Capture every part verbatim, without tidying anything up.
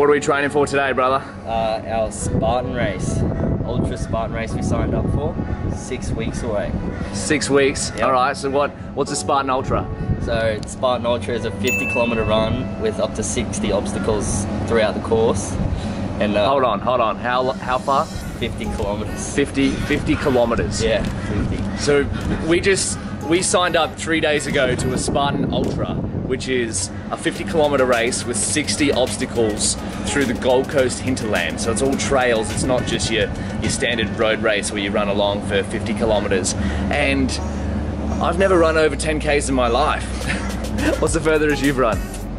What are we training for today, brother? Uh, our Spartan Race, Ultra Spartan Race we signed up for, six weeks away. Six weeks, yep. Alright, so what? what's a Spartan Ultra? So Spartan Ultra is a fifty kilometre run with up to sixty obstacles throughout the course. And, uh, hold on, hold on, how, how far? fifty kilometres. fifty, fifty kilometres? Yeah, fifty. So we just, we signed up three days ago to a Spartan Ultra, which is a fifty kilometre race with sixty obstacles through the Gold Coast hinterland. So it's all trails, it's not just your, your standard road race where you run along for fifty kilometres. And I've never run over ten Ks in my life. What's the furthest you've run?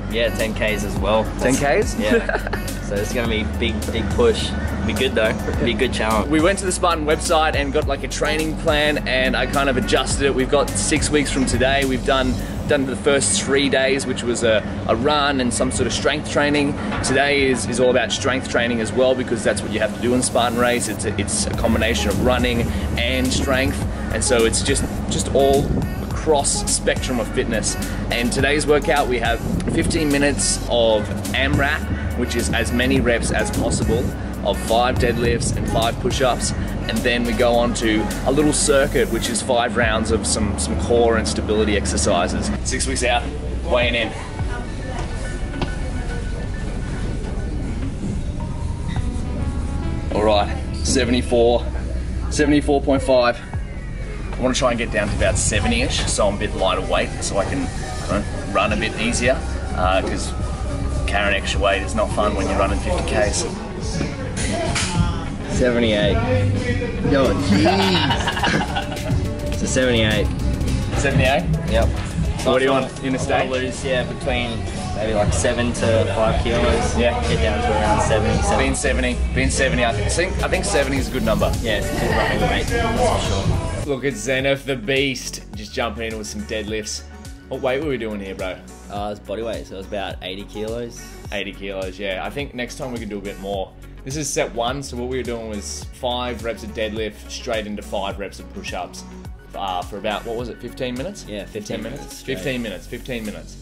Yeah, ten Ks as well. ten Ks? Yeah. So it's gonna be big, big push. Be good though, be a good challenge. We went to the Spartan website and got like a training plan and I kind of adjusted it. We've got six weeks from today. We've done done the first three days, which was a, a run and some sort of strength training. Today is, is all about strength training as well, because that's what you have to do in Spartan Race. It's a, it's a combination of running and strength. And so it's just, just all cross spectrum of fitness. And today's workout, we have fifteen minutes of AMRAP, which is as many reps as possible of five deadlifts and five push-ups, and then we go on to a little circuit, which is five rounds of some, some core and stability exercises. Six weeks out, weighing in. All right, seventy-four, seventy-four point five. I want to try and get down to about seventy-ish, so I'm a bit lighter weight, so I can uh, run a bit easier, because uh, carrying extra weight is not fun when you're running fifty Ks. seventy-eight. Yo, jeez. So seventy-eight. seventy-eight? Yep. So what do you want in the state? I want to lose, yeah, between maybe like seven to five kilos. Yeah. Get down to around seventy. Being seventy. Being seventy, I think. I think seventy is a good number. Yeah, it's a good running weight, that's for sure. Look at Zenith the Beast, just jumping in with some deadlifts. What weight were we doing here, bro? Uh, it was body weight, so it was about eighty kilos. eighty kilos, yeah. I think next time we can do a bit more. This is set one, so what we were doing was five reps of deadlift, straight into five reps of push-ups uh, for about, what was it, fifteen minutes? Yeah, fifteen minutes. fifteen minutes, fifteen minutes.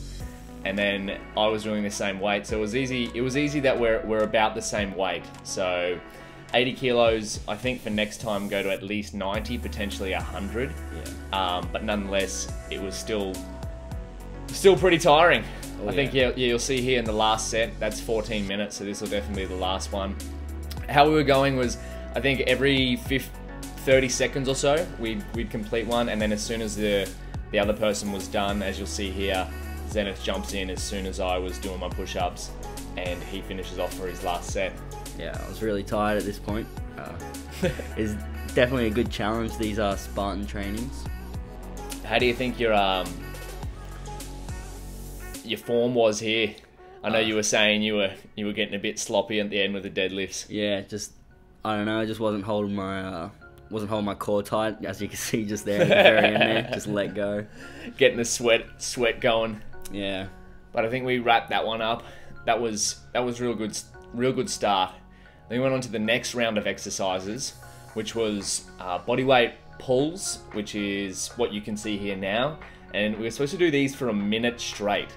And then I was doing the same weight, so it was easy, it was easy that we're, we're about the same weight, so eighty kilos, I think for next time go to at least ninety, potentially one hundred. Yeah. Um, but nonetheless, it was still still pretty tiring. Oh, I yeah. think yeah, yeah, you'll see here in the last set, that's fourteen minutes, so this will definitely be the last one. How we were going was, I think every thirty seconds or so, we'd, we'd complete one, and then as soon as the, the other person was done, as you'll see here, Zenith jumps in as soon as I was doing my push-ups, and he finishes off for his last set. Yeah, I was really tired at this point. Uh, it's definitely a good challenge. These are Spartan trainings. How do you think your um your form was here? I know uh, you were saying you were you were getting a bit sloppy at the end with the deadlifts. Yeah, just I don't know. I just wasn't holding my uh, wasn't holding my core tight, as you can see just there at the very end there. Just let go. Getting the sweat sweat going. Yeah, but I think we wrapped that one up. That was that was real good. Real good start. Then we went on to the next round of exercises, which was uh, bodyweight pulls, which is what you can see here now. And we were supposed to do these for a minute straight.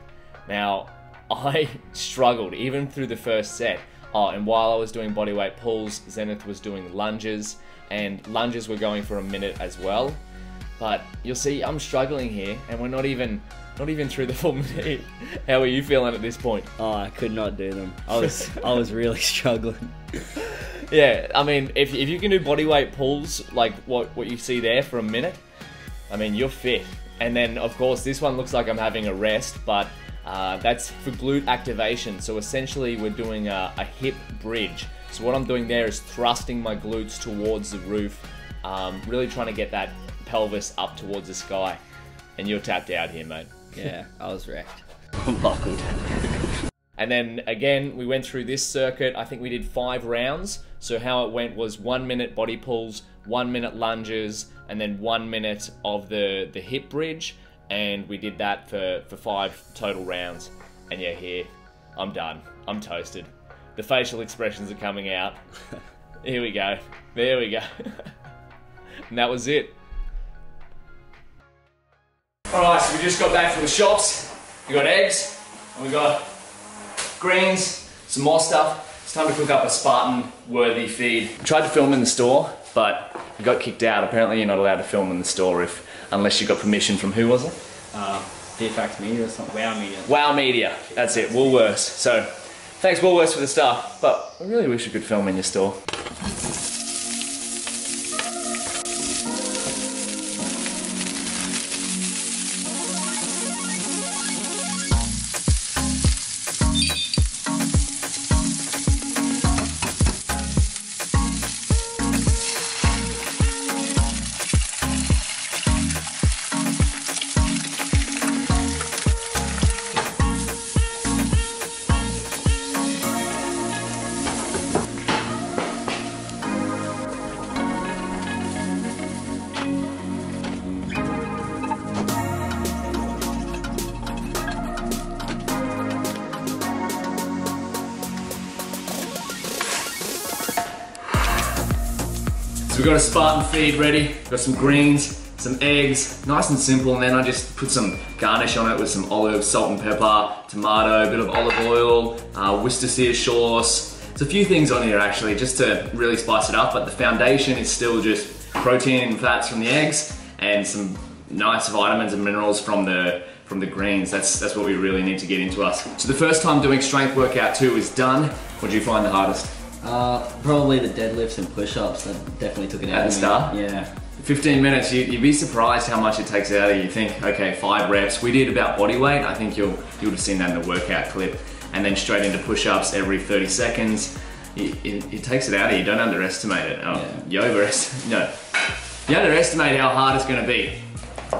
Now, I struggled even through the first set. Oh, and while I was doing bodyweight pulls, Zenith was doing lunges, and lunges were going for a minute as well. But you'll see, I'm struggling here, and we're not even. Not even through the full minute. How are you feeling at this point? Oh, I could not do them. I was I was really struggling. Yeah, I mean, if, if you can do bodyweight pulls, like what, what you see there for a minute, I mean, you're fit. And then, of course, this one looks like I'm having a rest, but uh, that's for glute activation. So essentially, we're doing a, a hip bridge. So what I'm doing there is thrusting my glutes towards the roof, um, really trying to get that pelvis up towards the sky. And you're tapped out here, mate. Yeah, I was wrecked. I'm buckled. And then again, we went through this circuit. I think we did five rounds. So how it went was one minute body pulls, one minute lunges, and then one minute of the, the hip bridge. And we did that for, for five total rounds. And yeah, here, I'm done. I'm toasted. The facial expressions are coming out. Here we go. There we go. And that was it. Alright, so we just got back from the shops. We got eggs, and we got greens, some more stuff. It's time to cook up a Spartan-worthy feed. I tried to film in the store, but I got kicked out. Apparently you're not allowed to film in the store if, unless you got permission from who was it? Uh, Fairfax Media or something. Wow Media. Wow Media, that's it, Woolworths. So, thanks Woolworths for the stuff, but I really wish you could film in your store. So we've got a Spartan feed ready, got some greens, some eggs, nice and simple, and then I just put some garnish on it with some olive, salt and pepper, tomato, a bit of olive oil, uh, Worcestershire sauce. There's a few things on here actually, just to really spice it up, but the foundation is still just protein and fats from the eggs and some nice vitamins and minerals from the from the greens. That's, that's what we really need to get into us. So the first time doing strength workout two is done. What did you find the hardest? Uh, probably the deadlifts and push-ups. That definitely took it out of me. At the start? Yeah. fifteen minutes, you, you'd be surprised how much it takes out of you. You think, okay, five reps. We did about body weight. I think you'll, you would have seen that in the workout clip. And then straight into push-ups every thirty seconds. It, it, it takes it out of you. Don't underestimate it. Oh, yeah. You overestimate, no. You underestimate how hard it's gonna be.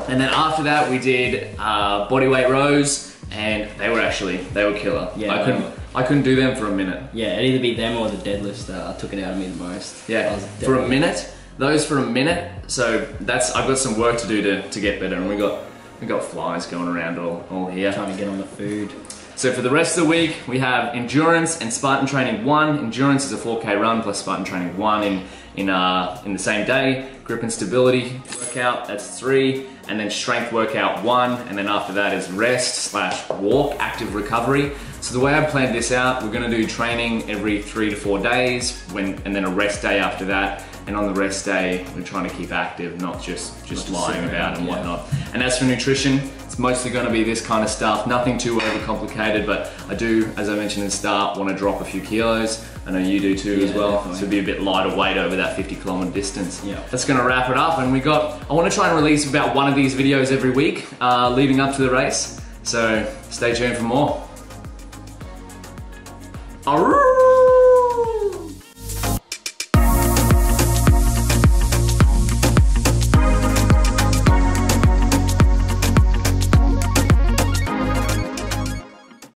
And then after that, we did uh, body weight rows, and they were actually, they were killer. Yeah. I couldn't, I couldn't do them for a minute. Yeah, it'd either be them or the deadlifts that took it out of me the most. Yeah, for a minute. Those for a minute. So that's, I've got some work to do to, to get better, and we got we got flies going around all, all here. Trying to get on the food. So for the rest of the week, we have endurance and Spartan training one. Endurance is a four K run plus Spartan training one in in uh in the same day. Grip and stability workout, that's three, and then strength workout one, and then after that is rest slash walk, active recovery. So the way I planned this out, we're gonna do training every three to four days, when, and then a rest day after that. And on the rest day, we're trying to keep active, not just, just, just lying about and whatnot. Yeah. And as for nutrition, it's mostly gonna be this kind of stuff, nothing too overcomplicated, but I do, as I mentioned in the start, wanna drop a few kilos. I know you do too, yeah, as well, definitely. So it'd be a bit lighter weight over that fifty kilometer distance. Yeah. That's gonna wrap it up, and we got, I wanna try and release about one of these videos every week, uh, leading up to the race. So stay tuned for more. Arroo!